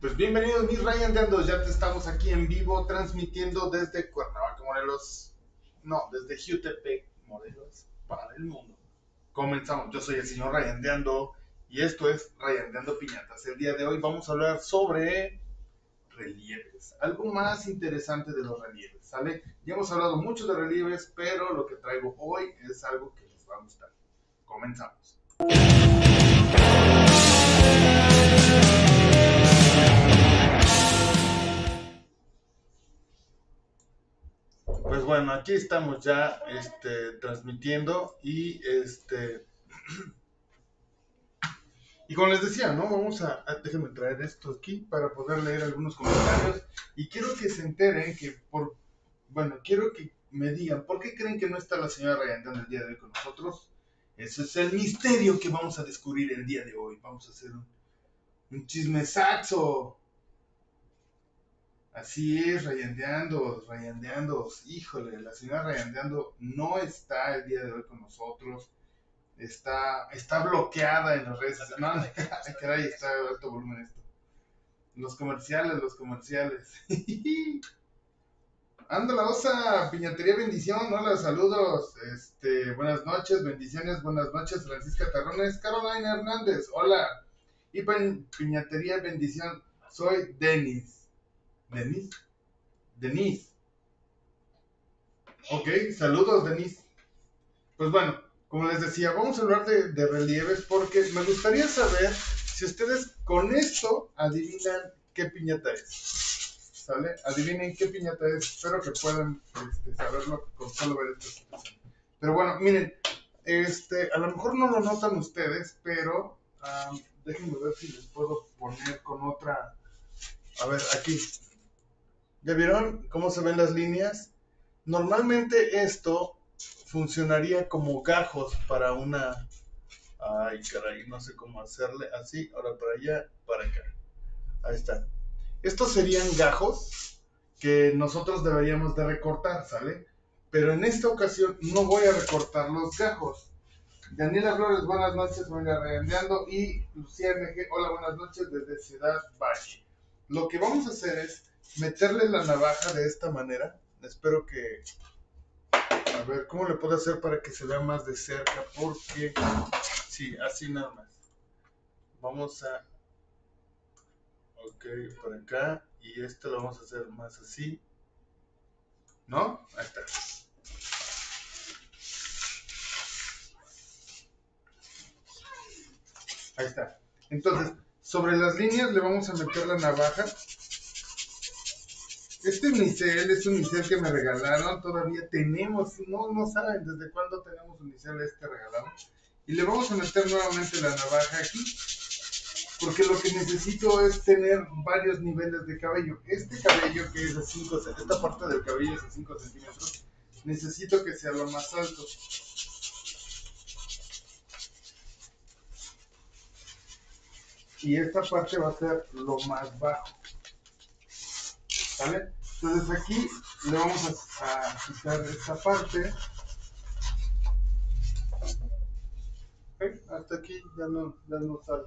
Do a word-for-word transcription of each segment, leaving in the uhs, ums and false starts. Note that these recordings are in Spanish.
Pues bienvenidos mis Rayandeandos, ya te estamos aquí en vivo transmitiendo desde Cuernavaca, Morelos, no, desde Jutepec, Morelos, para el mundo. Comenzamos, yo soy el señor Rayandeando y esto es Rayandeando Piñatas. El día de hoy vamos a hablar sobre relieves, algo más interesante de los relieves, ¿sale? Ya hemos hablado mucho de relieves, pero lo que traigo hoy es algo que les va a gustar. Comenzamos. Pues bueno, aquí estamos ya este, transmitiendo y este y como les decía, ¿no? Vamos a, a déjenme traer esto aquí para poder leer algunos comentarios y quiero que se enteren que por bueno, quiero que me digan por qué creen que no está la señora Rayandeando el día de hoy con nosotros. Ese es el misterio que vamos a descubrir el día de hoy. Vamos a hacer un, un chismesazo. Así es, Rayandeando, Rayandeando, híjole, la señora Rayandeando no está el día de hoy con nosotros, está, está bloqueada en las redes sociales, no, no, caray, está de alto volumen esto, los comerciales, los comerciales, anda la osa, Piñatería Bendición, hola, saludos, este, buenas noches, bendiciones, buenas noches, Francisca Tarrones, Carolina Hernández, hola, y Piñatería Bendición, soy Denis. Denis, Denis, ok, saludos Denis. Pues bueno, como les decía, vamos a hablar de, de relieves porque me gustaría saber si ustedes con esto adivinan qué piñata es, ¿sale? Adivinen qué piñata es, espero que puedan este, saberlo con solo ver esta situación. Pero bueno, miren, este, a lo mejor no lo notan ustedes, pero um, déjenme ver si les puedo poner con otra. A ver, aquí. ¿Ya vieron cómo se ven las líneas? Normalmente esto funcionaría como gajos para una... Ay, caray, no sé cómo hacerle. Así, ahora para allá, para acá. Ahí está. Estos serían gajos que nosotros deberíamos de recortar, ¿sale? Pero en esta ocasión no voy a recortar los gajos. Daniela Flores, buenas noches, me voy Rayandeando. Y Lucía M G, hola, buenas noches desde Ciudad Valle. Lo que vamos a hacer es meterle la navaja de esta manera. Espero que... A ver, ¿cómo le puedo hacer para que se vea más de cerca? Porque... Sí, así nada más. Vamos a... Ok, por acá. Y esto lo vamos a hacer más así. ¿No? Ahí está. Ahí está. Entonces... Sobre las líneas le vamos a meter la navaja. Este unicel es un unicel que me regalaron. Todavía tenemos, no, no saben desde cuándo tenemos unicel este regalado. Y le vamos a meter nuevamente la navaja aquí. Porque lo que necesito es tener varios niveles de cabello. Este cabello que es de cinco, esta parte del cabello es de cinco centímetros. Necesito que sea lo más alto. Y esta parte va a ser lo más bajo, ¿vale? Entonces aquí le vamos a, a quitar esta parte. ¿Okay? Hasta aquí ya no, ya no sale.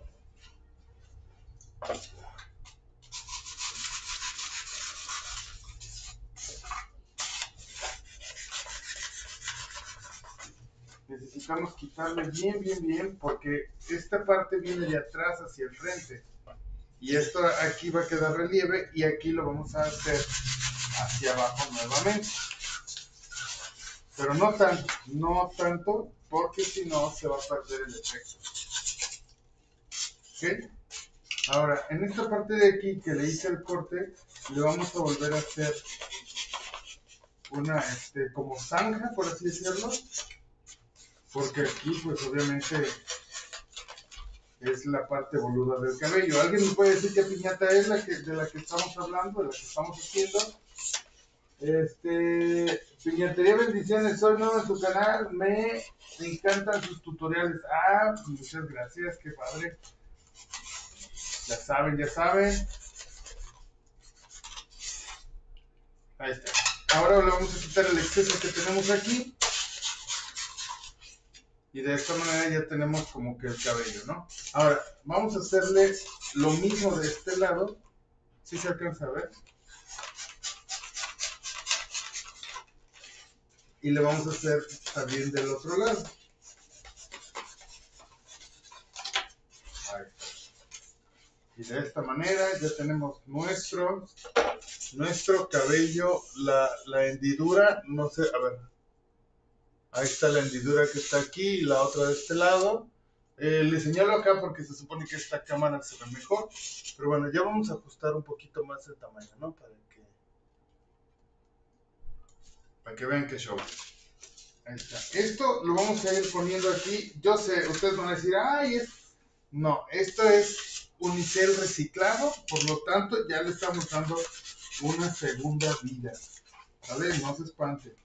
Necesitamos quitarle bien, bien, bien, porque esta parte viene de atrás hacia el frente. Y esto aquí va a quedar relieve y aquí lo vamos a hacer hacia abajo nuevamente. Pero no tan, no tanto, porque si no se va a perder el efecto. ¿Ok? Ahora, en esta parte de aquí que le hice el corte, le vamos a volver a hacer una, este, como zanja, por así decirlo. Porque aquí, pues, obviamente, es la parte boluda del cabello. ¿Alguien me puede decir qué piñata es la que, de la que estamos hablando, de la que estamos haciendo? Este, Piñatería Bendiciones, soy nuevo en tu canal. Me encantan sus tutoriales. Ah, muchas gracias, qué padre. Ya saben, ya saben. Ahí está. Ahora le vamos a quitar el exceso que tenemos aquí. Y de esta manera ya tenemos como que el cabello, ¿no? Ahora, vamos a hacerle lo mismo de este lado, Sí se alcanza a ver. Y le vamos a hacer también del otro lado. Ahí está. Y de esta manera ya tenemos nuestro, nuestro cabello, la, la hendidura, no sé, a ver. Ahí está la hendidura que está aquí y la otra de este lado. Eh, le señalo acá porque se supone que esta cámara se ve mejor. Pero bueno, ya vamos a ajustar un poquito más el tamaño, ¿no? Para que... para que vean qué show. Ahí está. Esto lo vamos a ir poniendo aquí. Yo sé, ustedes van a decir, ay, es... no, esto es unicel reciclado. Por lo tanto, ya le estamos dando una segunda vida. ¿Vale? No se espanten.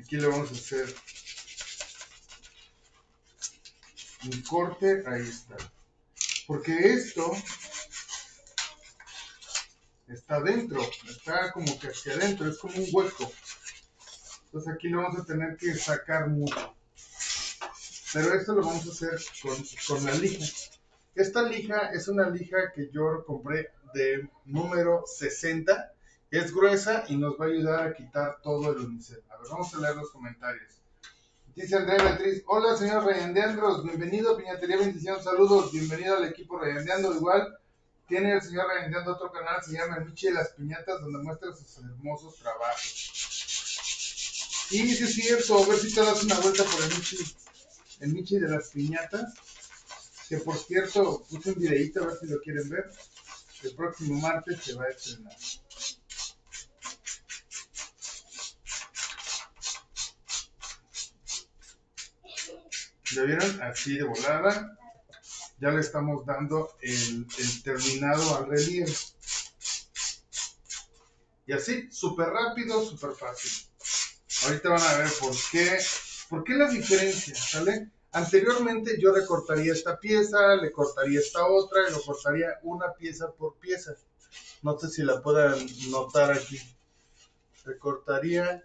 Aquí le vamos a hacer un corte. Ahí está. Porque esto... está adentro, está como que hacia adentro, es como un hueco. Entonces aquí lo vamos a tener que sacar mucho. Pero esto lo vamos a hacer con, con la lija. Esta lija es una lija que yo compré de número sesenta. Es gruesa y nos va a ayudar a quitar todo el unicel. A ver, vamos a leer los comentarios. Dice Andrea Beatriz, hola señor Rayandeando, bienvenido a Piñatería Bendición, saludos, bienvenido al equipo Rayandeando, igual. Tiene el señor Rayandeando otro canal, se llama Michi de las Piñatas, donde muestra sus hermosos trabajos. Y sí es cierto, a ver si te das una vuelta por el Michi, el Michi de las Piñatas, que por cierto, puse un videíto, a ver si lo quieren ver. El próximo martes se va a estrenar. ¿Ya vieron? Así de volada. Ya le estamos dando el, el terminado al relieve. Y así, súper rápido, súper fácil. Ahorita van a ver por qué, por qué la diferencia, ¿sale? Anteriormente yo recortaría esta pieza, le cortaría esta otra y lo cortaría una pieza por pieza. No sé si la puedan notar aquí. Recortaría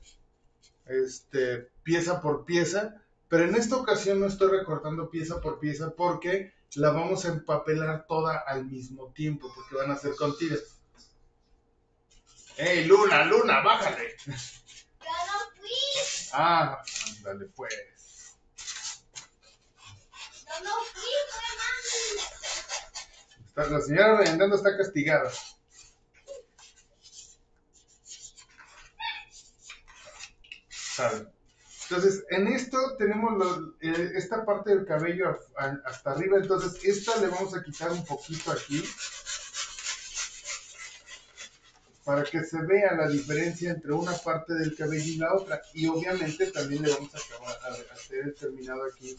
este, pieza por pieza. Pero en esta ocasión no estoy recortando pieza por pieza porque... la vamos a empapelar toda al mismo tiempo, porque van a ser con tiras. ¡Ey, Luna, Luna, bájale! ¡Ya no fui! Ah, ándale, pues. ¡Ya no fui, mamá! La señora Rayandeando está castigada. ¿Saben? Entonces, en esto tenemos los, eh, esta parte del cabello a, a, hasta arriba. Entonces, esta le vamos a quitar un poquito aquí. Para que se vea la diferencia entre una parte del cabello y la otra. Y obviamente también le vamos a, acabar, a, a hacer el terminado aquí.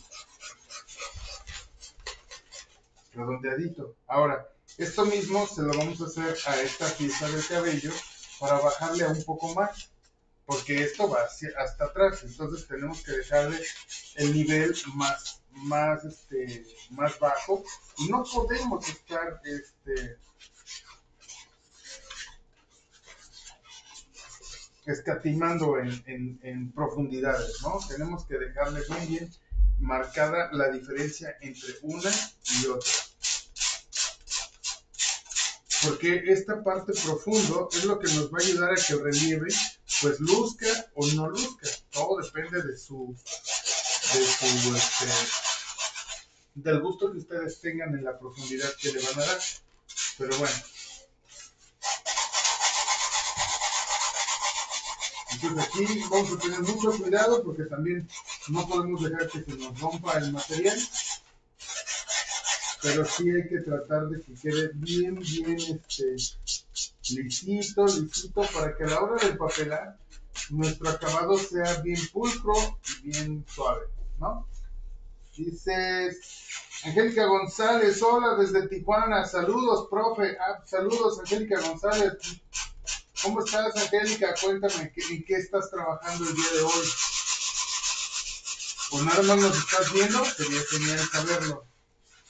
Redondeadito. Ahora, esto mismo se lo vamos a hacer a esta pieza del cabello. Para bajarle a un poco más. Porque esto va hacia, hasta atrás, entonces tenemos que dejarle el nivel más, más, este, más bajo. Y no podemos estar, este, escatimando en, en, en profundidades, ¿no? Tenemos que dejarle muy bien marcada la diferencia entre una y otra. Porque esta parte profunda es lo que nos va a ayudar a que el relieve pues luzca o no luzca, todo depende de su, de su este, del gusto que ustedes tengan en la profundidad que le van a dar, pero bueno. Entonces aquí vamos a tener mucho cuidado porque también no podemos dejar que se nos rompa el material, pero sí hay que tratar de que quede bien, bien, este... lisito, lisito, para que a la hora de empapelar nuestro acabado sea bien pulcro y bien suave, ¿no? Dice Angélica González, hola desde Tijuana, saludos profe, ah, saludos Angélica González, ¿cómo estás Angélica? Cuéntame, ¿en qué estás trabajando el día de hoy? ¿O nada más nos estás viendo? Sería genial saberlo.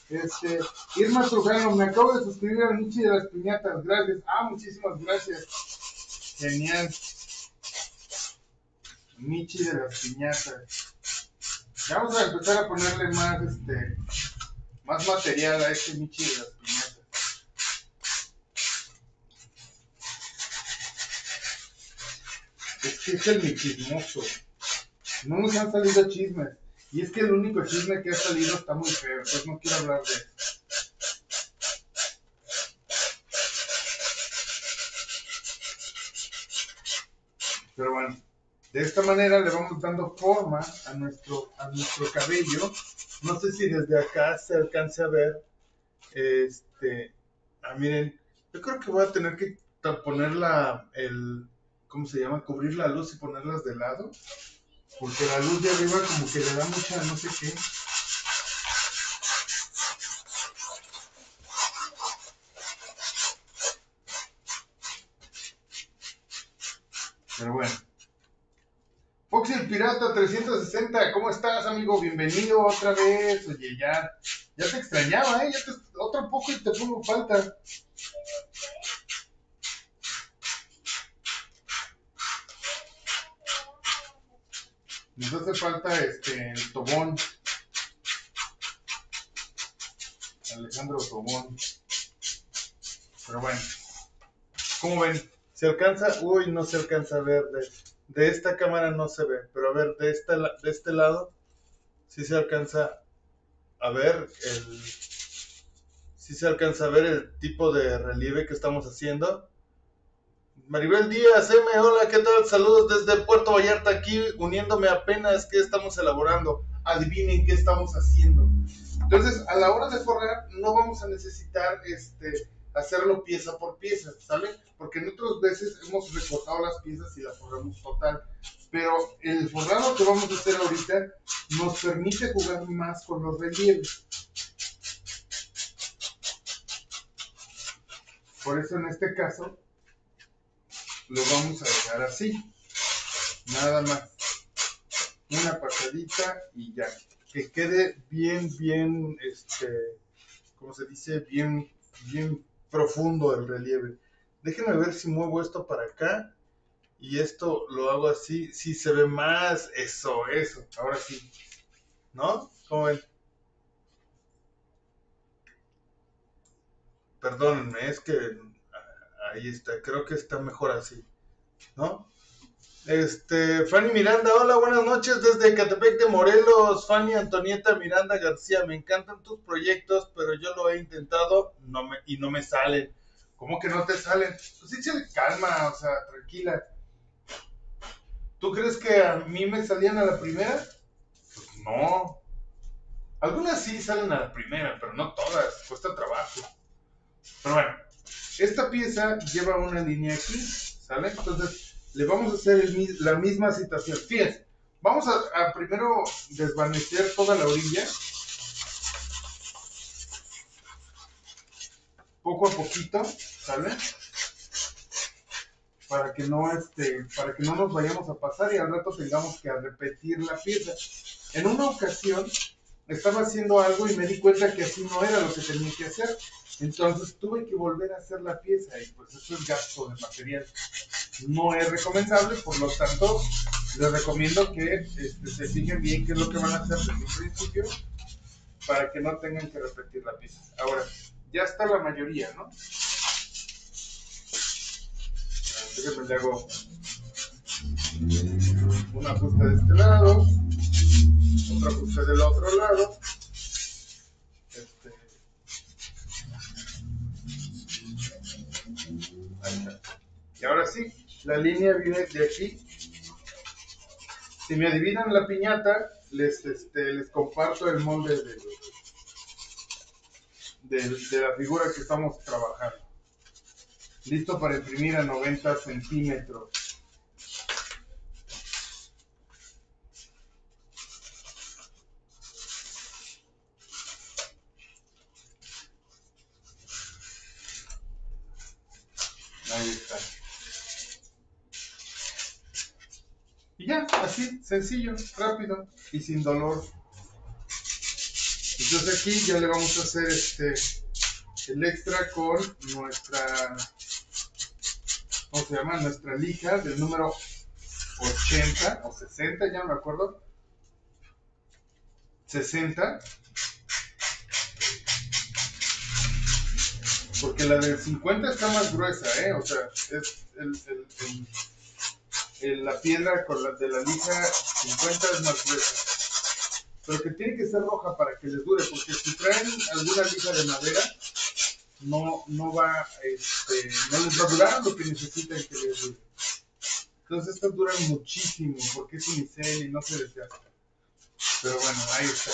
Este, Irma Trujano, me acabo de suscribir a Michi de las Piñatas, gracias. Ah, muchísimas gracias. Genial. Michi de las Piñatas. Vamos a empezar a ponerle más, este, Más material a este Michi de las Piñatas. Es que es el michismoso. No nos han salido chismes. Y es que el único chisme que ha salido está muy feo. Entonces no quiero hablar de eso. Pero bueno, de esta manera le vamos dando forma a nuestro, a nuestro cabello. No sé si desde acá se alcance a ver. Este. Ah, miren. Yo creo que voy a tener que poner la. El, ¿Cómo se llama? Cubrir la luz y ponerlas de lado. Porque la luz de arriba como que le da mucha no sé qué. Pero bueno. Foxy el Pirata trescientos sesenta. ¿Cómo estás, amigo? Bienvenido otra vez. Oye, ya, ya te extrañaba, ¿eh? Ya te, otro poco y te pongo falta. Nos hace falta este el Tobón. Alejandro Tobón. Pero bueno. ¿Cómo ven? ¿Se alcanza? Uy, no se alcanza a ver. De, de esta cámara no se ve. Pero a ver, de, esta, de este lado. Sí se alcanza a ver el. Sí se alcanza a ver el tipo de relieve que estamos haciendo. Maribel Díaz, M, hola, ¿qué tal? Saludos desde Puerto Vallarta, aquí uniéndome apenas. ¿Qué estamos elaborando? Adivinen qué estamos haciendo. Entonces, a la hora de forrar, no vamos a necesitar este, hacerlo pieza por pieza, ¿sale? Porque en otras veces hemos recortado las piezas y las forramos total. Pero el forrado que vamos a hacer ahorita nos permite jugar más con los relieves. Por eso, en este caso, lo vamos a dejar así, nada más, una pasadita y ya, que quede bien, bien, este, ¿cómo se dice? Bien, bien profundo el relieve. Déjenme ver si muevo esto para acá y esto lo hago así, si se ve más, eso, eso, ahora sí, ¿no? ¿Cómo ven? Perdónenme, es que... Ahí está, creo que está mejor así, ¿no? Este, Fanny Miranda, hola, buenas noches desde Catepec de Morelos. Fanny Antonieta Miranda García, me encantan tus proyectos, pero yo lo he intentado no me, y no me salen. ¿Cómo que no te salen? Pues échale calma, o sea, tranquila. ¿Tú crees que a mí me salían a la primera? Pues no. Algunas sí salen a la primera, pero no todas, cuesta trabajo. Pero bueno. Esta pieza lleva una línea aquí, ¿sale? Entonces, le vamos a hacer el, la misma situación. Fíjense, vamos a, a primero desvanecer toda la orilla. Poco a poquito, ¿sale? Para que no, este, para que no nos vayamos a pasar y al rato tengamos que repetir la pieza. En una ocasión, estaba haciendo algo y me di cuenta que así no era lo que tenía que hacer. Entonces tuve que volver a hacer la pieza y pues eso es gasto de material. No es recomendable, por lo tanto, les recomiendo que este, se fijen bien qué es lo que van a hacer desde el principio para que no tengan que repetir la pieza. Ahora, ya está la mayoría, ¿no? Déjenme le hago un ajuste de este lado, otro ajuste del otro lado. Y ahora sí, la línea viene de aquí. Si me adivinan la piñata, les, este, les comparto el molde de, de, de la figura que estamos trabajando. Listo para imprimir a noventa centímetros. Ahí está. Y ya, así, sencillo, rápido y sin dolor. Entonces aquí ya le vamos a hacer este el extra con nuestra, ¿cómo se llama? Nuestra lija del número ochenta o sesenta, ya no me acuerdo. sesenta. Porque la de cincuenta está más gruesa, ¿eh? O sea, es el, el, el, el, la piedra con la de la lija cincuenta es más gruesa. Pero que tiene que ser roja para que les dure, porque si traen alguna lija de madera, no, no va, este, no les va a durar lo que necesitan que les dure. Entonces estas duran muchísimo, porque es unicel y no se desgasta. Pero bueno, ahí está.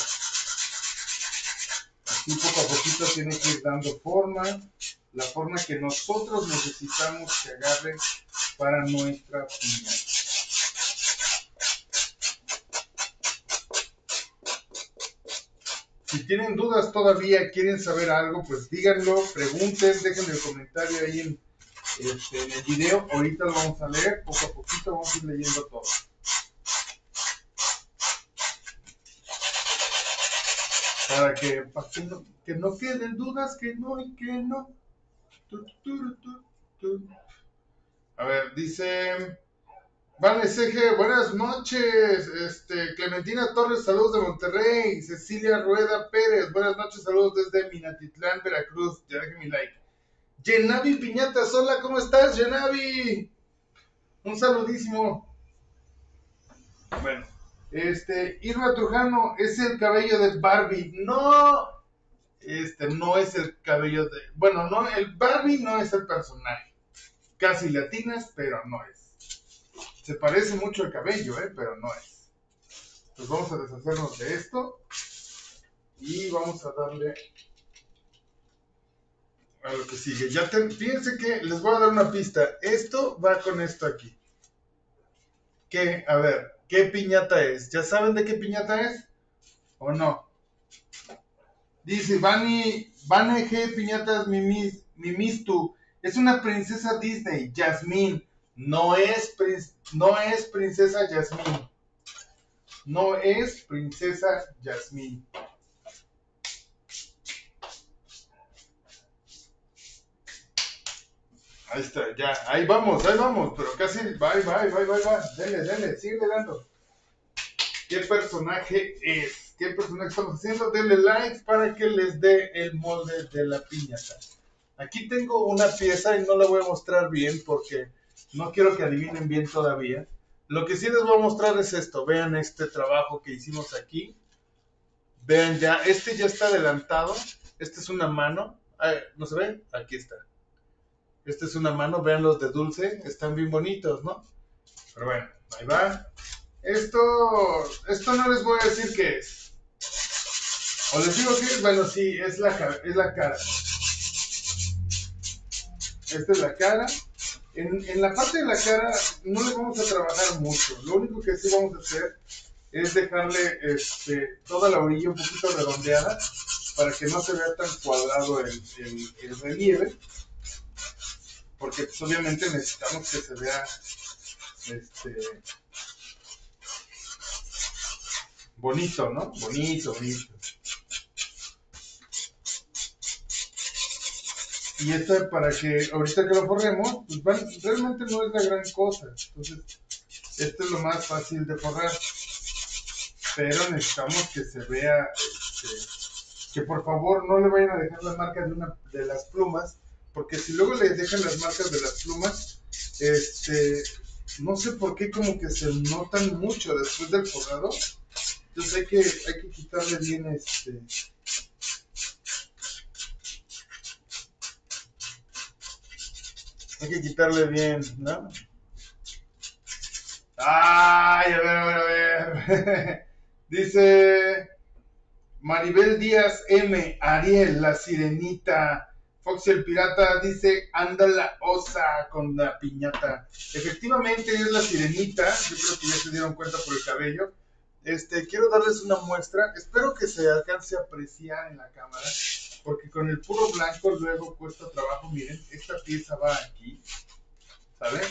Así poco a poquito tiene que ir dando forma, la forma que nosotros necesitamos que agarre para nuestra piñata. Si tienen dudas todavía, quieren saber algo, pues díganlo, pregunten, dejen el comentario ahí en, este, en el video. Ahorita lo vamos a leer, poco a poquito vamos a ir leyendo todo. Para que, para que, no, que no queden dudas, que no y que no. Tu, tu, tu, tu, tu. A ver, dice... Vale, C G, buenas noches, este, Clementina Torres, saludos de Monterrey, Cecilia Rueda Pérez, buenas noches, saludos desde Minatitlán, Veracruz, ya dejen mi like. Yenavi Piñatas, hola, ¿cómo estás, Yenavi? Un saludísimo. Bueno, este, Irma Trujano, ¿es el cabello de Barbie? No, este, no es el cabello de, bueno, no, el Barbie no es el personaje, casi latinas, pero no es. Se parece mucho el cabello, ¿eh? Pero no es. Pues vamos a deshacernos de esto. Y vamos a darle a lo que sigue. Ya ten... Fíjense que les voy a dar una pista. Esto va con esto aquí. ¿Qué? A ver, ¿qué piñata es? ¿Ya saben de qué piñata es? ¿O no? Dice, Vani, Vane G. Piñatas Mimis, Mimistu. Es una princesa Disney, Jasmine. No es, no es princesa Jasmine. No es princesa Jasmine. Ahí está, ya. Ahí vamos, ahí vamos. Pero casi... Bye, bye, bye, bye, bye. Dele, dele, sigue dando. ¿Qué personaje es? ¿Qué personaje estamos haciendo? Denle like para que les dé el molde de la piñata. Aquí tengo una pieza y no la voy a mostrar bien porque... no quiero que adivinen bien todavía. Lo que sí les voy a mostrar es esto. Vean este trabajo que hicimos aquí. Vean ya. Este ya está adelantado. Este es una mano. ¿No se ve? Aquí está. Este es una mano. Vean los de dulce. Están bien bonitos, ¿no? Pero bueno, ahí va. Esto... Esto no les voy a decir qué es. O les digo que es... Bueno, sí, es la, es la cara. Esta es la cara. En, en la parte de la cara no le vamos a trabajar mucho. Lo único que sí vamos a hacer es dejarle este, toda la orilla un poquito redondeada para que no se vea tan cuadrado el, el, el relieve. Porque pues, obviamente necesitamos que se vea este, bonito, ¿no? Bonito, bonito. Y esto es para que ahorita que lo forremos, pues van, realmente no es la gran cosa. Entonces, esto es lo más fácil de forrar. Pero necesitamos que se vea, este, que por favor no le vayan a dejar las marcas de, una, de las plumas. Porque si luego les dejan las marcas de las plumas, este, no sé por qué como que se notan mucho después del forrado. Entonces hay que, hay que quitarle bien este... Hay que quitarle bien, ¿no? ¡Ay! A ver, a ver, a ver. Dice Maribel Díaz M. Ariel, la sirenita. Foxy el pirata dice, anda la osa con la piñata. Efectivamente es la sirenita. Yo creo que ya se dieron cuenta por el cabello. Este, quiero darles una muestra. Espero que se alcance a apreciar en la cámara. Porque con el puro blanco luego cuesta trabajo. Miren, esta pieza va aquí, ¿saben?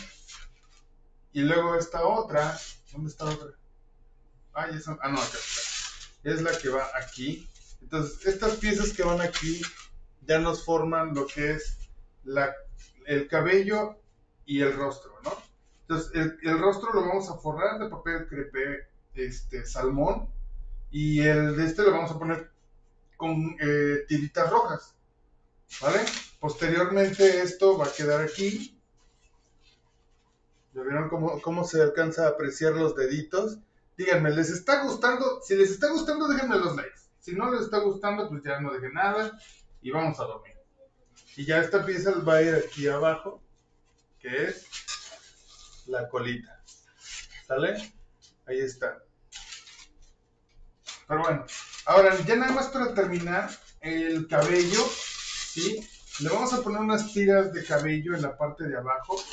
Y luego esta otra, ¿dónde está otra? Ah, ya son, ah no, acá está. Es la que va aquí. Entonces, estas piezas que van aquí ya nos forman lo que es la, el cabello y el rostro, ¿no? Entonces, el, el rostro lo vamos a forrar de papel crepé, este, salmón. Y el de este lo vamos a poner con eh, tiritas rojas. ¿Vale? Posteriormente esto va a quedar aquí. ¿Ya vieron cómo, cómo se alcanza a apreciar los deditos? Díganme, ¿les está gustando? Si les está gustando, déjenme los likes. Si no les está gustando, pues ya no dejen nada. Y vamos a dormir. Y ya esta pieza va a ir aquí abajo, que es la colita. ¿Sale? Ahí está. Pero bueno, ahora ya nada más para terminar el cabello, ¿sí? Le vamos a poner unas tiras de cabello en la parte de abajo,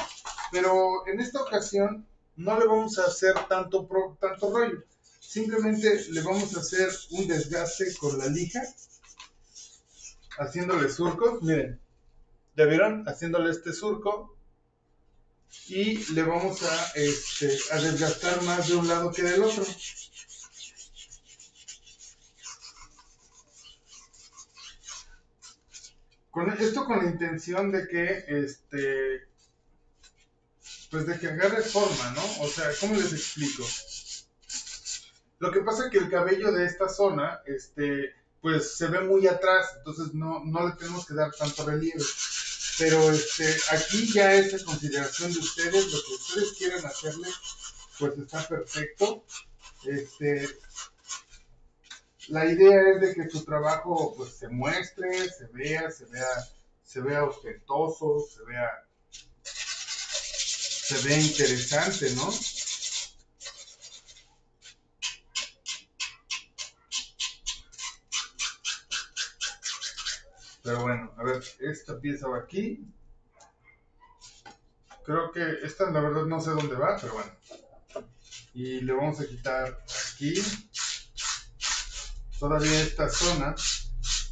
pero en esta ocasión no le vamos a hacer tanto, pro, tanto rollo. Simplemente le vamos a hacer un desgaste con la lija, haciéndole surcos, miren, ¿ya vieron? Haciéndole este surco y le vamos a, este, a desgastar más de un lado que del otro. Con esto con la intención de que, este, pues de que agarre forma, ¿no? O sea, ¿cómo les explico? Lo que pasa es que el cabello de esta zona, este, pues se ve muy atrás, entonces no, no le tenemos que dar tanto relieve. Pero este, aquí ya es a consideración de ustedes, lo que ustedes quieran hacerle, pues está perfecto. Este, la idea es de que su trabajo pues se muestre, se vea, se vea, se vea ostentoso, se vea, se vea interesante, ¿no? Pero bueno, a ver, esta pieza va aquí. Creo que esta, la verdad, no sé dónde va, pero bueno. Y le vamos a quitar aquí. Todavía esta zona.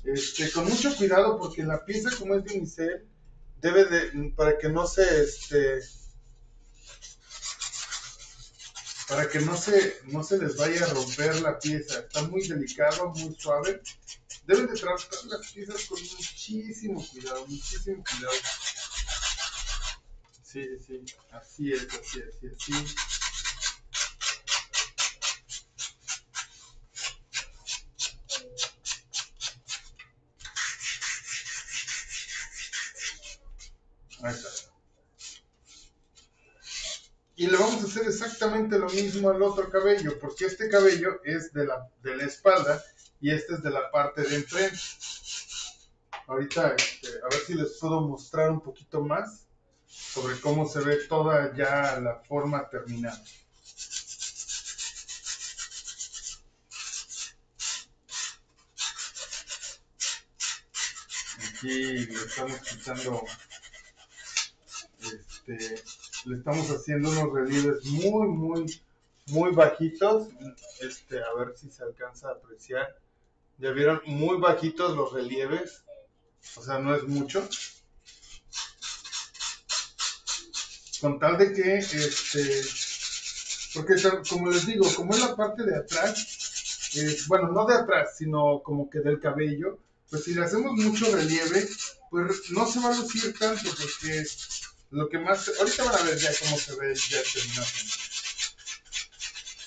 Este, con mucho cuidado, porque la pieza, como es de unicel, debe de, para que no se, este, para que no se, no se les vaya a romper la pieza. Está muy delicado, muy suave. Deben de tratar las piezas con muchísimo cuidado, muchísimo cuidado. Sí, sí, así es, así, así, así. Ahí está. Y le vamos a hacer exactamente lo mismo al otro cabello, porque este cabello es de la, de la espalda. Y este es de la parte de enfrente. Ahorita, este, a ver si les puedo mostrar un poquito más sobre cómo se ve toda ya la forma terminada. Aquí le estamos quitando, este, le estamos haciendo unos relieves muy, muy, muy bajitos. Este, a ver si se alcanza a apreciar. Ya vieron, muy bajitos los relieves, o sea, no es mucho. Con tal de que, este, porque como les digo, como es la parte de atrás, eh, bueno, no de atrás, sino como que del cabello, pues si le hacemos mucho relieve, pues no se va a lucir tanto, porque lo que más, ahorita van a ver ya cómo se ve ya terminado,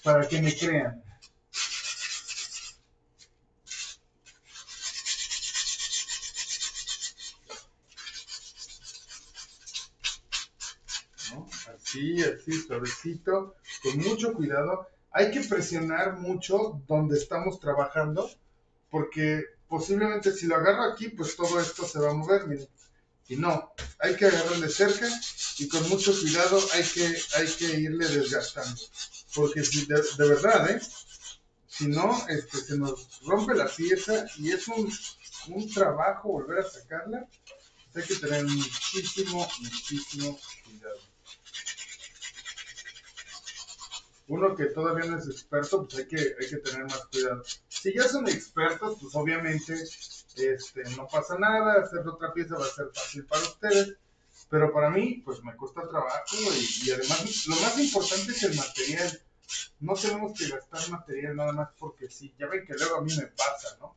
para que me crean. Así, así, suavecito, con mucho cuidado. Hay que presionar mucho donde estamos trabajando, porque posiblemente si lo agarro aquí, pues todo esto se va a mover, miren. Y no, hay que agarrar de cerca y con mucho cuidado hay que, hay que irle desgastando. Porque si de, de verdad, ¿eh? Si no, este, se nos rompe la pieza y es un, un trabajo volver a sacarla. Hay que tener muchísimo, muchísimo cuidado. Uno que todavía no es experto, pues hay que, hay que tener más cuidado. Si ya son expertos, pues obviamente este, no pasa nada, hacer otra pieza va a ser fácil para ustedes, pero para mí, pues me cuesta trabajo y, y además lo más importante es el material. No tenemos que gastar material nada más porque sí, ya ven que luego a mí me pasa, ¿no?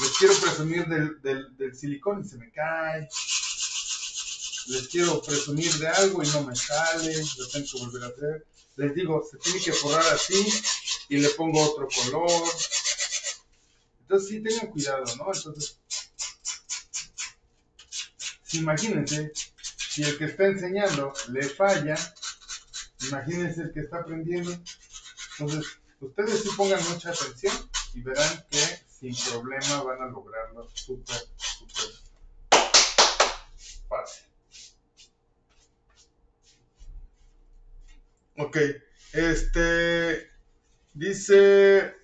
Les quiero presumir del, del, del silicón y se me cae. Les quiero presumir de algo y no me sale, lo tengo que volver a hacer. Les digo, se tiene que forrar así y le pongo otro color. Entonces sí, tengan cuidado, ¿no? Entonces, Imagínense, si el que está enseñando le falla, imagínense el que está aprendiendo. Entonces, ustedes sí pongan mucha atención y verán que sin problema van a lograrlo súper, súper fácil. Ok, este dice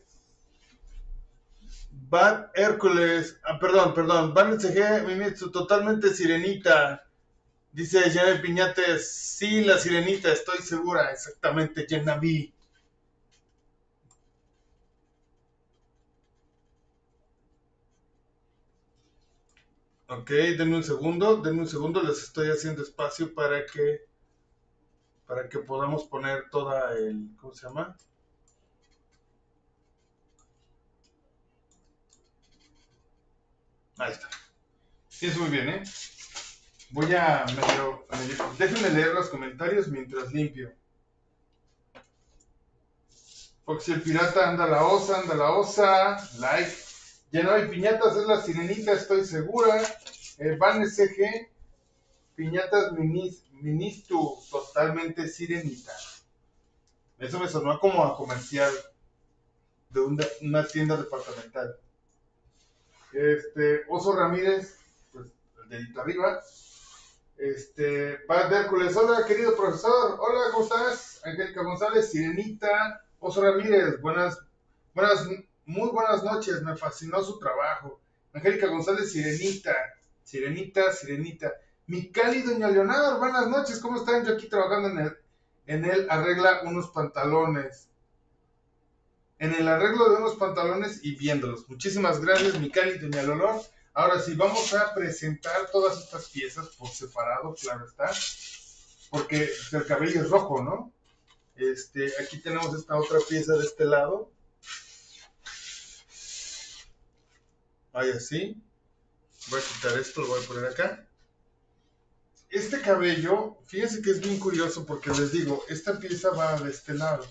Van Hércules, ah, perdón, perdón, Van S G Mimitsu, totalmente sirenita. Dice Jenna Piñates, sí, la sirenita, estoy segura, exactamente, Jenna B. Ok, denme un segundo, denme un segundo, les estoy haciendo espacio para que para que podamos poner toda el, ¿cómo se llama? Ahí está. Eso muy bien, ¿eh? Voy a medio, a medio... Déjenme leer los comentarios mientras limpio. Foxy el Pirata, anda la osa, anda la osa. Like. Ya no hay piñatas, es la sirenita, estoy segura. Eh, Van S G. Piñatas minis, Ministu, totalmente sirenita. Eso me sonó como a comercial de una, una tienda departamental. Este, Oso Ramírez, pues el dedito arriba. Este, Bad Hércules, hola querido profesor, hola, ¿cómo estás? Angélica González, sirenita. Oso Ramírez, buenas, buenas, muy buenas noches, me fascinó su trabajo. Angélica González, sirenita, sirenita, sirenita. Micali y Doña Leonardo, buenas noches, ¿cómo están? Yo aquí trabajando en el, en el arregla unos pantalones. En el arreglo de unos pantalones y viéndolos. Muchísimas gracias, Micali y Doña Lolor. Ahora sí, vamos a presentar todas estas piezas por separado, claro está. Porque el cabello es rojo, ¿no? Este, aquí tenemos esta otra pieza de este lado. Ahí así. Voy a quitar esto, lo voy a poner acá. Este cabello, fíjense que es bien curioso porque les digo, esta pieza va de este lado.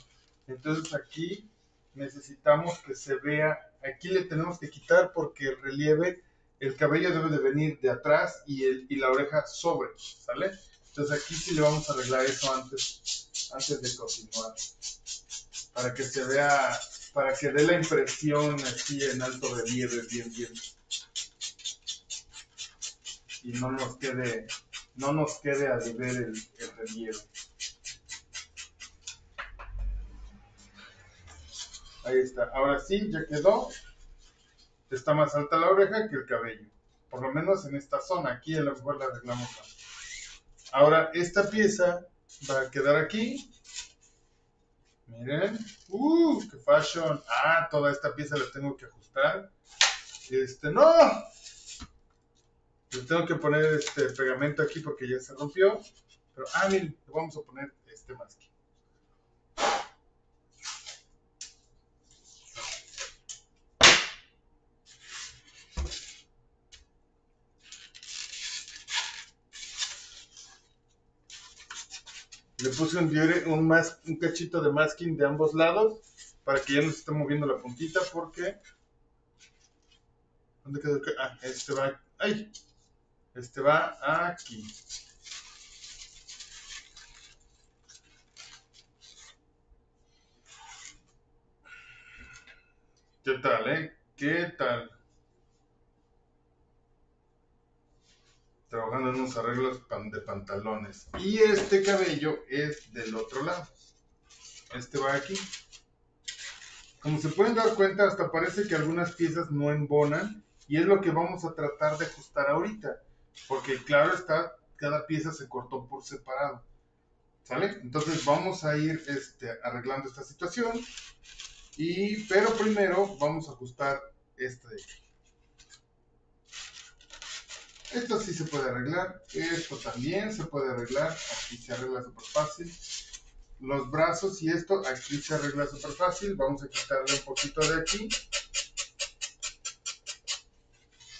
Entonces aquí necesitamos que se vea, aquí le tenemos que quitar porque el relieve, el cabello debe de venir de atrás y, el, y la oreja sobre, ¿sale? Entonces aquí sí le vamos a arreglar eso antes, antes de continuar. Para que se vea, para que dé la impresión así en alto relieve, bien, bien. Y no nos quede... No nos quede a deber el, el relieve. Ahí está. Ahora sí, ya quedó. Está más alta la oreja que el cabello. Por lo menos en esta zona. Aquí a lo mejor la arreglamos más. Ahora, esta pieza va a quedar aquí. Miren. ¡Uh! ¡Qué fashion! Ah, toda esta pieza la tengo que ajustar. Este, ¡no! Le tengo que poner este pegamento aquí porque ya se rompió. Pero, ah, miren, le vamos a poner este masking. Le puse un, un, mas, un cachito de masking de ambos lados para que ya no se esté moviendo la puntita porque... ¿Dónde quedó? Ah, este va... ¡Ay! Este va aquí. ¿Qué tal, eh? ¿Qué tal? Trabajando en unos arreglos de pantalones. Y este cabello es del otro lado. Este va aquí. Como se pueden dar cuenta, hasta parece que algunas piezas no embonan. Y es lo que vamos a tratar de ajustar ahorita. Porque claro está, cada pieza se cortó por separado, ¿sale? Entonces vamos a ir este, arreglando esta situación. Y, pero primero vamos a ajustar este de aquí. Esto sí se puede arreglar. Esto también se puede arreglar. Aquí se arregla súper fácil. Los brazos y esto aquí se arregla súper fácil. Vamos a quitarle un poquito de aquí.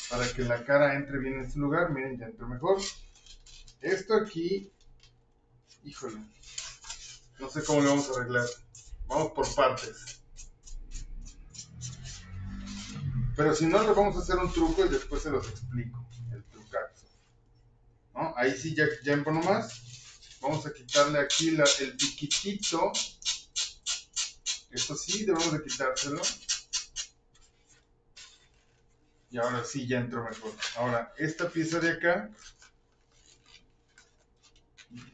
Para que la cara entre bien en su lugar. Miren, ya entró mejor. Esto aquí. Híjole. No sé cómo lo vamos a arreglar. Vamos por partes. Pero si no, le vamos a hacer un truco y después se los explico. El trucazo. ahí sí ya, ya en poco más. Vamos a quitarle aquí la, el piquitito. Esto sí debemos de quitárselo. Y ahora sí ya entró mejor. Ahora esta pieza de acá,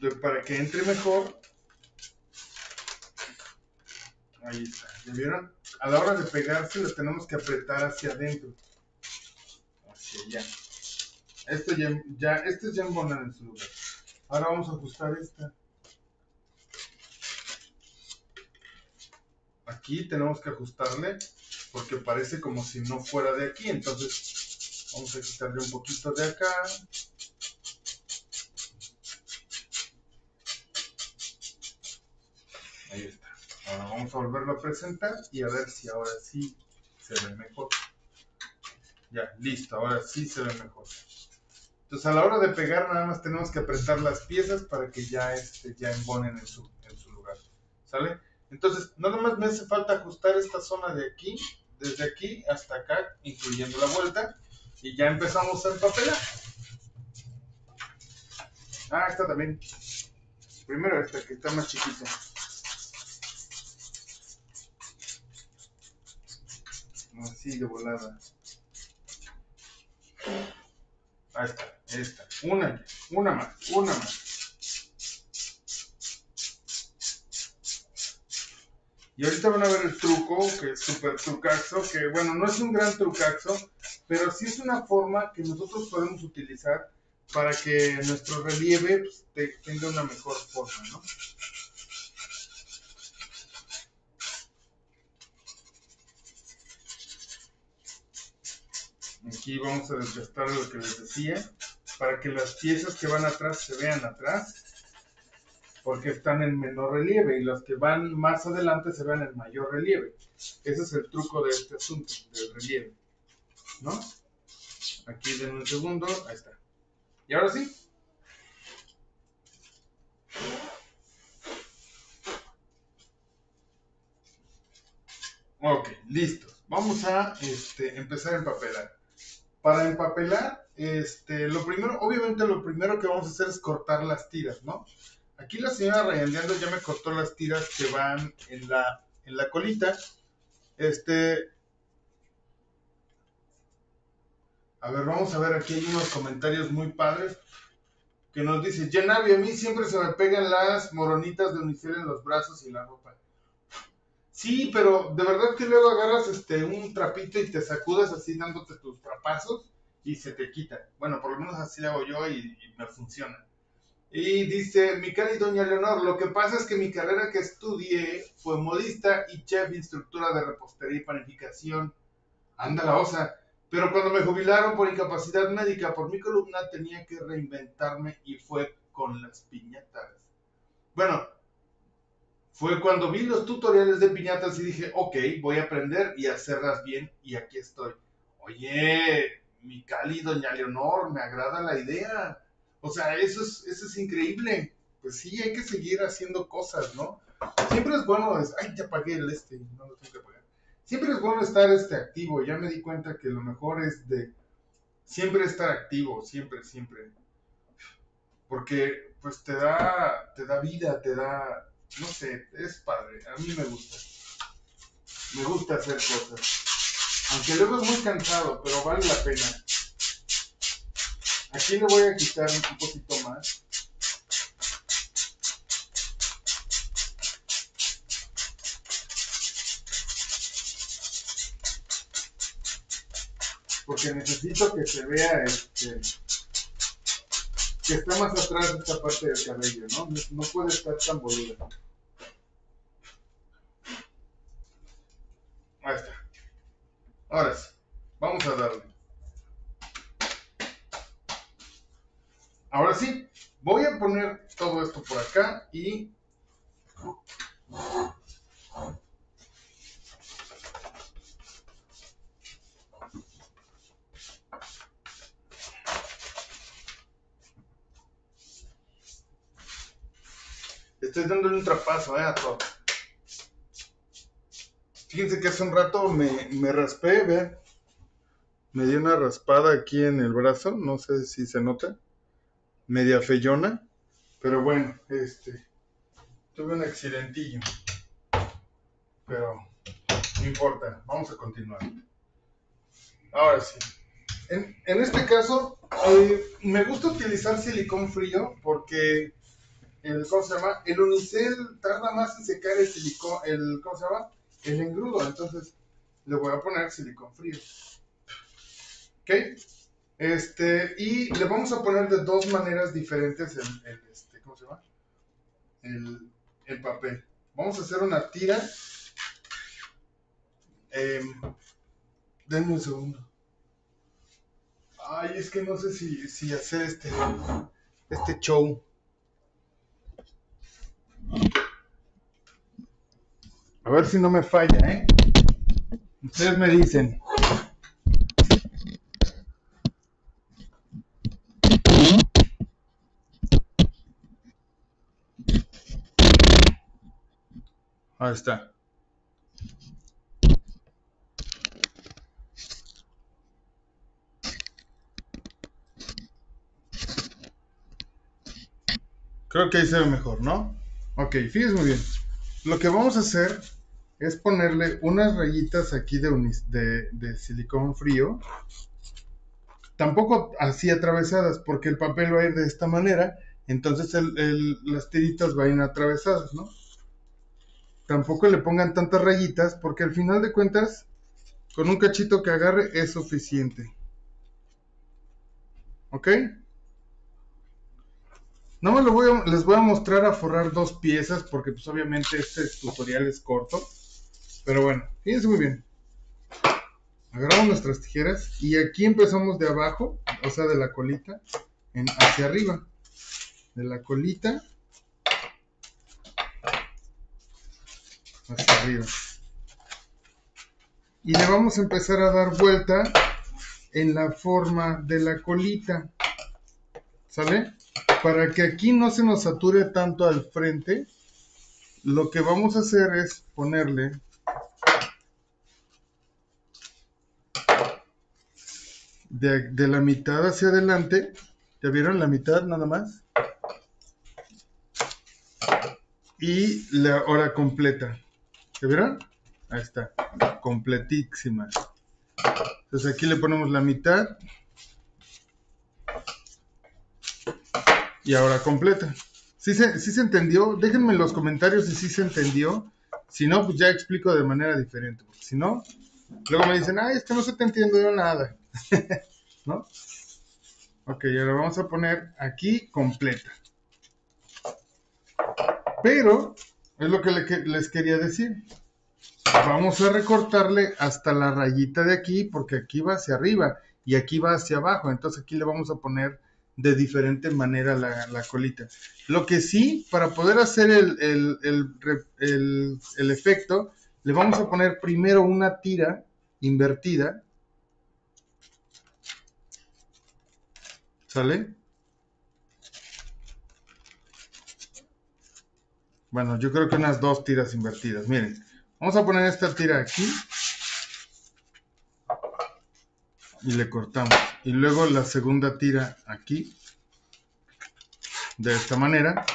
de, para que entre mejor. Ahí está, ¿ya vieron? A la hora de pegarse lo tenemos que apretar hacia adentro, hacia allá. Esto ya, ya, esto ya embona en su lugar. Ahora vamos a ajustar esta. Aquí tenemos que ajustarle porque parece como si no fuera de aquí. Entonces vamos a quitarle un poquito de acá. Ahí está. Ahora vamos a volverlo a presentar y a ver si ahora sí se ve mejor. Ya, listo. Ahora sí se ve mejor. Entonces a la hora de pegar nada más tenemos que apretar las piezas para que ya, este, ya embonen en su, en su lugar, ¿sale? Entonces nada más me hace falta ajustar esta zona de aquí, desde aquí hasta acá, incluyendo la vuelta, y ya empezamos a empapelar. Ah, esta también. Primero esta que está más chiquita. Así de volada. Ahí está. Esta, una, una más, una más. Y ahorita van a ver el truco, que es súper trucaxo, que bueno, no es un gran trucaxo, pero sí es una forma que nosotros podemos utilizar para que nuestro relieve pues, tenga una mejor forma, ¿no? Aquí vamos a desgastar lo que les decía, para que las piezas que van atrás se vean atrás, porque están en menor relieve, y las que van más adelante se vean en mayor relieve. Ese es el truco de este asunto, del relieve, ¿no? Aquí denme un segundo, ahí está. Y ahora sí. Ok, listo. Vamos a este, empezar a empapelar. Para empapelar, Este, lo primero, obviamente lo primero que vamos a hacer es cortar las tiras, ¿no? Aquí la señora Rayandeando ya me cortó las tiras que van en la, en la colita. Este, a ver, vamos a ver, aquí hay unos comentarios muy padres que nos dice: Yenavi, a mí siempre se me pegan las moronitas de unicel en los brazos y la ropa. Sí, pero de verdad que luego agarras este, un trapito y te sacudas así dándote tus trapazos y se te quita. Bueno, por lo menos así le hago yo y, y me funciona. Y dice, mi cari doña Leonor, lo que pasa es que mi carrera que estudié fue modista y chef instructora de repostería y panificación. Anda la osa. Pero cuando me jubilaron por incapacidad médica por mi columna, tenía que reinventarme y fue con las piñatas. Bueno, fue cuando vi los tutoriales de piñatas y dije, ok, voy a aprender y hacerlas bien, y aquí estoy. Oye, mi Cali, doña Leonor, me agrada la idea. O sea, eso es, eso es increíble. Pues sí, hay que seguir haciendo cosas, ¿no? Siempre es bueno, es, ay, te apagué el este, no lo tengo que apagar. Siempre es bueno estar este, activo. Ya me di cuenta que lo mejor es de siempre estar activo, siempre, siempre. Porque, pues, te da, te da vida, te da, no sé, es padre. A mí me gusta. Me gusta hacer cosas. Aunque luego es muy cansado, pero vale la pena. Aquí le voy a quitar un poquito más. Porque necesito que se vea este, que está más atrás de esta parte del cabello, ¿no? No puede estar tan boluda. Ahí está. Ahora sí, vamos a darle. Ahora sí, voy a poner todo esto por acá y... Estoy dándole un trapazo, eh, a todo. Fíjense que hace un rato me, me raspé, vean, me dio una raspada aquí en el brazo, no sé si se nota, media feyona, pero bueno, este, tuve un accidentillo, pero no importa, vamos a continuar. Ahora sí, en, en este caso eh, me gusta utilizar silicón frío porque el, ¿cómo se llama? El unicel tarda más en secar el silicón, el, ¿cómo se llama? El engrudo, entonces le voy a poner silicón frío. ¿Ok? Este, y le vamos a poner de dos maneras diferentes el, el este, ¿cómo se llama? El, el papel. Vamos a hacer una tira. Eh, denme un segundo. Ay, es que no sé si, si hacer este, este show. A ver si no me falla, ¿eh? Ustedes me dicen. Ahí está. Creo que ahí se ve mejor, ¿no? Ok, fíjense muy bien. Lo que vamos a hacer es ponerle unas rayitas aquí de, unis, de, de silicón frío. Tampoco así atravesadas, porque el papel va a ir de esta manera. Entonces el, el, las tiritas van a ir atravesadas, ¿no? Tampoco le pongan tantas rayitas, porque al final de cuentas, con un cachito que agarre es suficiente. ¿Ok? Nada más les voy a, les voy a mostrar a forrar dos piezas, porque pues obviamente este tutorial es corto. Pero bueno, fíjense muy bien. Agarramos nuestras tijeras y aquí empezamos de abajo, o sea de la colita, en, hacia arriba. De la colita hacia arriba, y le vamos a empezar a dar vuelta en la forma de la colita, ¿sale? Para que aquí no se nos sature tanto al frente, lo que vamos a hacer es ponerle de, de la mitad hacia adelante. ¿Ya vieron? La mitad nada más, y la hora completa. ¿Ya vieron? Ahí está, completísima. Entonces aquí le ponemos la mitad y ahora completa. ¿Sí se, sí se entendió? Déjenme en los comentarios si sí se entendió. Si no, pues ya explico de manera diferente, porque si no, luego me dicen, ay, es que no se te entendió nada. ¿No? Ok, ahora vamos a poner aquí completa. Pero es lo que les quería decir. Vamos a recortarle hasta la rayita de aquí, porque aquí va hacia arriba y aquí va hacia abajo. Entonces aquí le vamos a poner de diferente manera la, la colita. Lo que sí, para poder hacer el, el, el, el, el efecto, le vamos a poner primero una tira invertida. ¿Sale? Bueno, yo creo que unas dos tiras invertidas. Miren, vamos a poner esta tira aquí. Y le cortamos. Y luego la segunda tira aquí. De esta manera.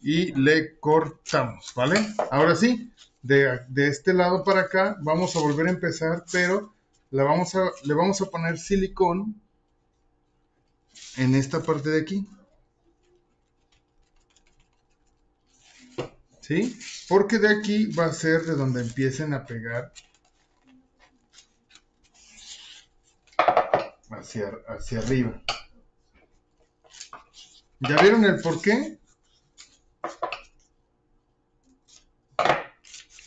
Y le cortamos, ¿vale? Ahora sí, de, de este lado para acá vamos a volver a empezar, pero la vamos a, le vamos a poner silicón en esta parte de aquí. ¿Sí? Porque de aquí va a ser de donde empiecen a pegar hacia, hacia arriba. ¿Ya vieron el porqué?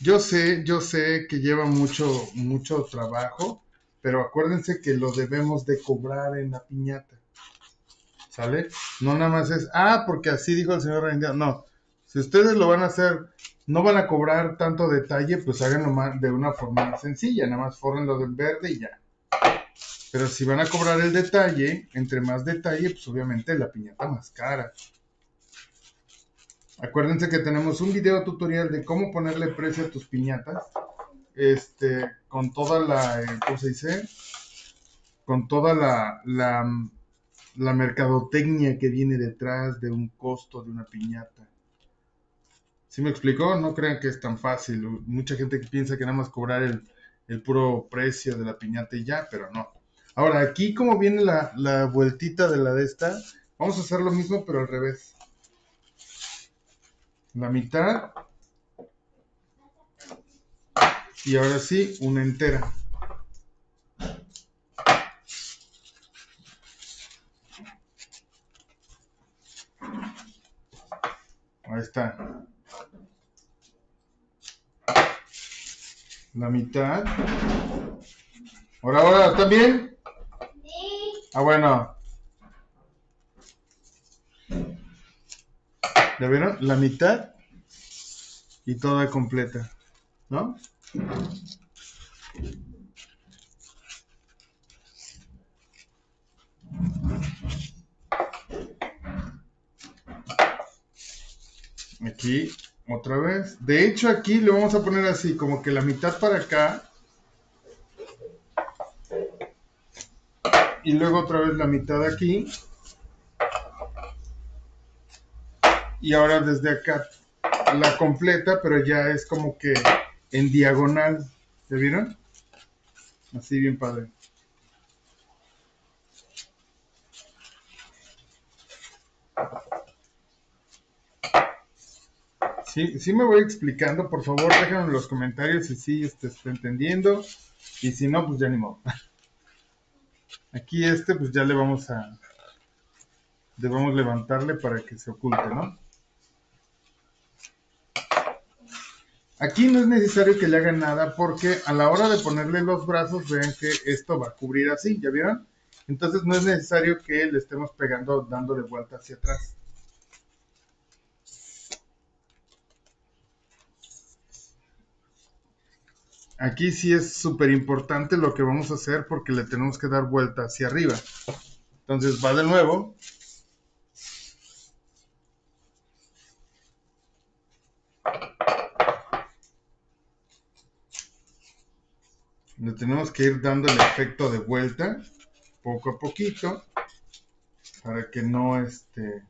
Yo sé, yo sé que lleva mucho, mucho trabajo, pero acuérdense que lo debemos de cobrar en la piñata. ¿Sale? No nada más es, ah, porque así dijo el señor Rayandeando. No. Si ustedes lo van a hacer, no van a cobrar tanto detalle, pues háganlo más de una forma más sencilla, nada más fórrenlo del verde y ya. Pero si van a cobrar el detalle, entre más detalle, pues obviamente la piñata más cara. Acuérdense que tenemos un video tutorial de cómo ponerle precio a tus piñatas, este, con toda la, ¿cómo se dice? Con toda la, la, la mercadotecnia que viene detrás de un costo de una piñata. ¿Sí me explicó? No crean que es tan fácil. Mucha gente que piensa que nada más cobrar el, el puro precio de la piñata y ya, pero no. Ahora, aquí como viene la, la vueltita de la de esta, vamos a hacer lo mismo, pero al revés. La mitad. Y ahora sí, una entera. Ahí está. La mitad. Ahora, ahora, ¿están bien? Sí. Ah, bueno. ¿Ya vieron? La mitad y toda completa, ¿no? Aquí, otra vez. De hecho, aquí le vamos a poner así, como que la mitad para acá. Y luego otra vez la mitad aquí. Y ahora desde acá la completa, pero ya es como que en diagonal. ¿Se vieron? Así bien padre. Sí, sí me voy explicando, por favor, déjenme en los comentarios si sí este, está entendiendo, y si no, pues ya ni modo. Aquí este, pues ya le vamos a, debemos levantarle para que se oculte, ¿no? Aquí no es necesario que le hagan nada, porque a la hora de ponerle los brazos, vean que esto va a cubrir así, ¿ya vieron? Entonces no es necesario que le estemos pegando, dándole vuelta hacia atrás. Aquí sí es súper importante lo que vamos a hacer, porque le tenemos que dar vuelta hacia arriba. Entonces va de nuevo. Le tenemos que ir dando el efecto de vuelta, poco a poquito, para que no este...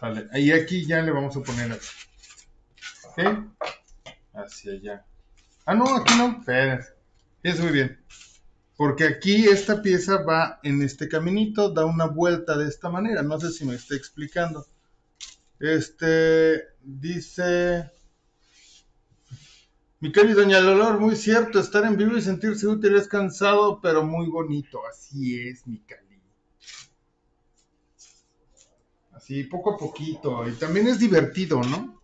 Vale, y aquí ya le vamos a poner así. ¿Ok? Hacia allá. Ah, no, aquí no. Espérense. Es muy bien. Porque aquí esta pieza va en este caminito, da una vuelta de esta manera. No sé si me está explicando. Este, dice... Mi querido Doña Lolor, muy cierto, estar en vivo y sentirse útil es cansado, pero muy bonito. Así es, mi cariño. Sí, poco a poquito, y también es divertido, ¿no?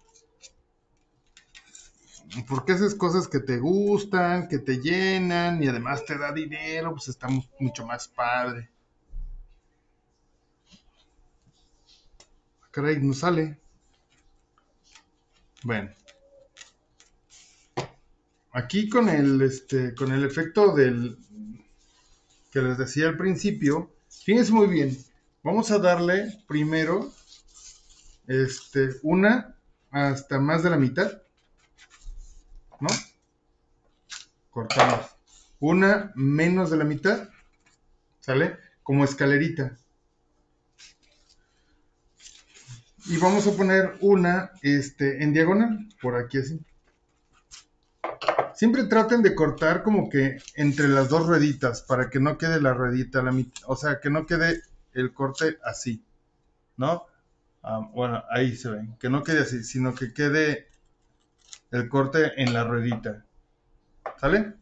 Porque haces cosas que te gustan, que te llenan, y además te da dinero, pues está mucho más padre. Caray, no sale. Bueno. Aquí con el, este, con el efecto del que les decía al principio, fíjense muy bien. Vamos a darle primero este, una hasta más de la mitad, ¿no? Cortamos una menos de la mitad, ¿sale? Como escalerita. Y vamos a poner una este, en diagonal, por aquí así. Siempre traten de cortar como que entre las dos rueditas, para que no quede la ruedita a la mitad, o sea, que no quede... el corte así, ¿no? Um, bueno, ahí se ven, que no quede así, sino que quede el corte en la ruedita, ¿sale?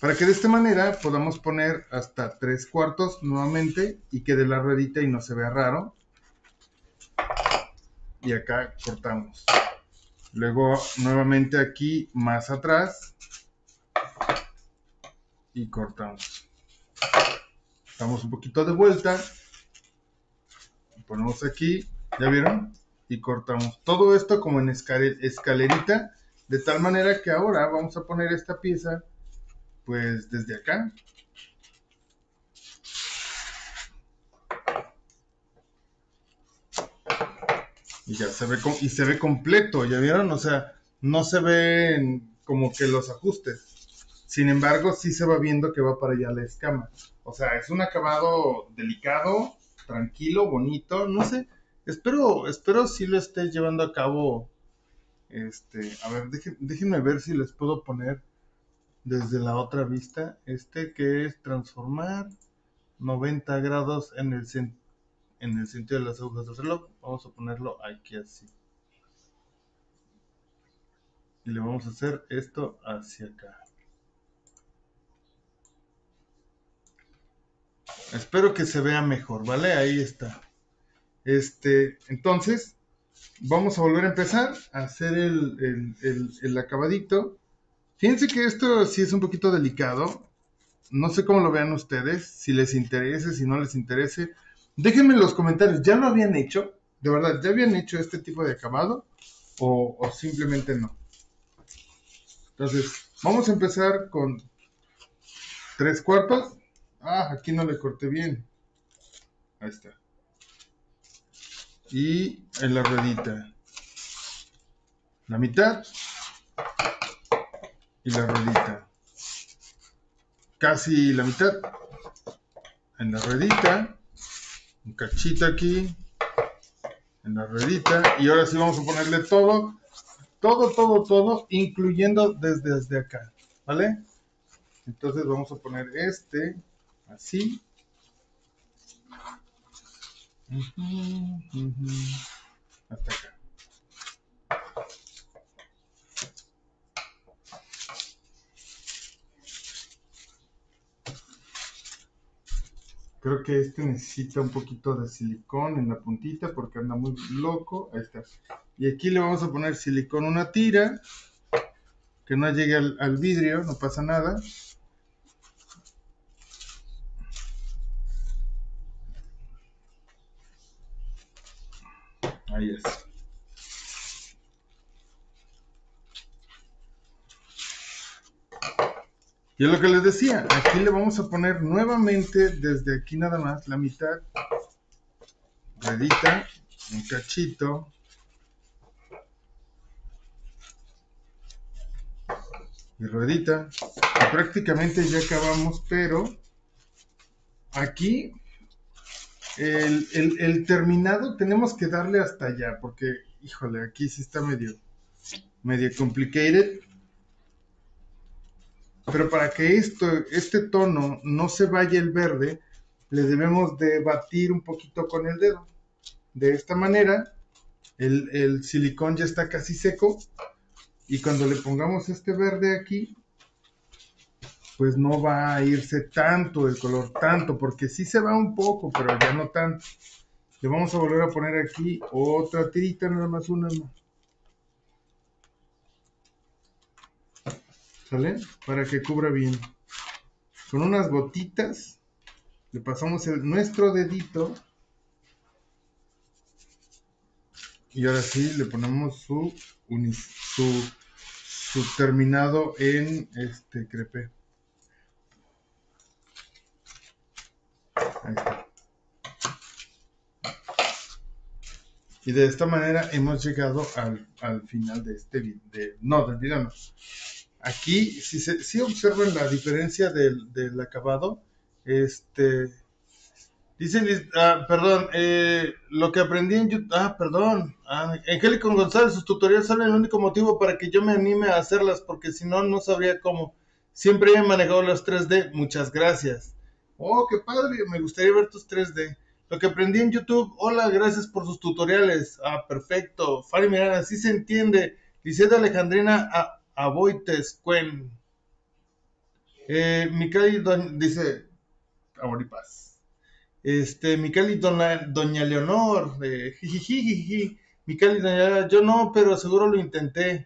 Para que de esta manera podamos poner hasta tres cuartos nuevamente y quede la ruedita y no se vea raro. Y acá cortamos. Luego nuevamente aquí más atrás y cortamos. Damos un poquito de vuelta. Ponemos aquí, ¿ya vieron? Y cortamos todo esto como en escalerita, de tal manera que ahora vamos a poner esta pieza, pues desde acá. Y ya se ve, y se ve completo, ¿ya vieron? O sea, no se ve como que los ajustes. Sin embargo, sí se va viendo que va para allá la escama. O sea, es un acabado delicado, tranquilo, bonito, no sé. Espero, espero sí lo esté llevando a cabo. Este, a ver, deje, déjenme ver si les puedo poner desde la otra vista. Este que es transformar noventa grados en el, en el sentido de las agujas del reloj. Vamos a ponerlo aquí así. Y le vamos a hacer esto hacia acá. Espero que se vea mejor, ¿vale? Ahí está. Este, entonces, vamos a volver a empezar a hacer el, el, el, el acabadito. Fíjense que esto sí es un poquito delicado. No sé cómo lo vean ustedes, si les interese, si no les interese. Déjenme en los comentarios, ¿ya lo habían hecho? De verdad, ¿ya habían hecho este tipo de acabado? O, o simplemente no. Entonces, vamos a empezar con tres cuartos. Ah, aquí no le corté bien. Ahí está. Y en la ruedita. La mitad. Y la ruedita. Casi la mitad. En la ruedita. Un cachito aquí. En la ruedita. Y ahora sí vamos a ponerle todo. Todo, todo, todo. Incluyendo desde, desde acá. ¿Vale? Entonces vamos a poner este. Así. Uh-huh, uh-huh. Hasta acá. Creo que este necesita un poquito de silicón en la puntita porque anda muy loco. Ahí está. Y aquí le vamos a poner silicón una tira. Que no llegue al, al vidrio, no pasa nada. Ahí es. Y es lo que les decía, aquí le vamos a poner nuevamente desde aquí nada más la mitad, ruedita, un cachito, y ruedita, y prácticamente ya acabamos, pero aquí... El, el, el terminado tenemos que darle hasta allá, porque, híjole, aquí sí está medio, medio complicated. Pero para que esto, este tono no se vaya el verde, le debemos de batir un poquito con el dedo. De esta manera, el, el silicón ya está casi seco, y cuando le pongamos este verde aquí, pues no va a irse tanto el color, tanto, porque sí se va un poco, pero ya no tanto. Le vamos a volver a poner aquí otra tirita, nada más una más. ¿Sale? Para que cubra bien. Con unas gotitas, le pasamos el, nuestro dedito. Y ahora sí, le ponemos su, su, su terminado en este crepé. Ahí está. Y de esta manera hemos llegado al, al final de este video. De, no, del video no. Aquí, si, se, si observan la diferencia del, del acabado, este... Dicen, ah, perdón, eh, lo que aprendí en YouTube... Ah, perdón. Ah, Angélico González, sus tutoriales son el único motivo para que yo me anime a hacerlas, porque si no, no sabría cómo. Siempre he manejado los tres D. Muchas gracias. Oh, qué padre, me gustaría ver tus tres D. Lo que aprendí en YouTube, hola, gracias por sus tutoriales. Ah, perfecto. Fari Miranda, así se entiende. Liseta Alejandrina Aboites Cuen. Eh, Micali Don, dice Aboripaz. Este, Micali Dona, Doña Leonor, eh, jijijiji. Micali Doña, yo no, pero seguro lo intenté.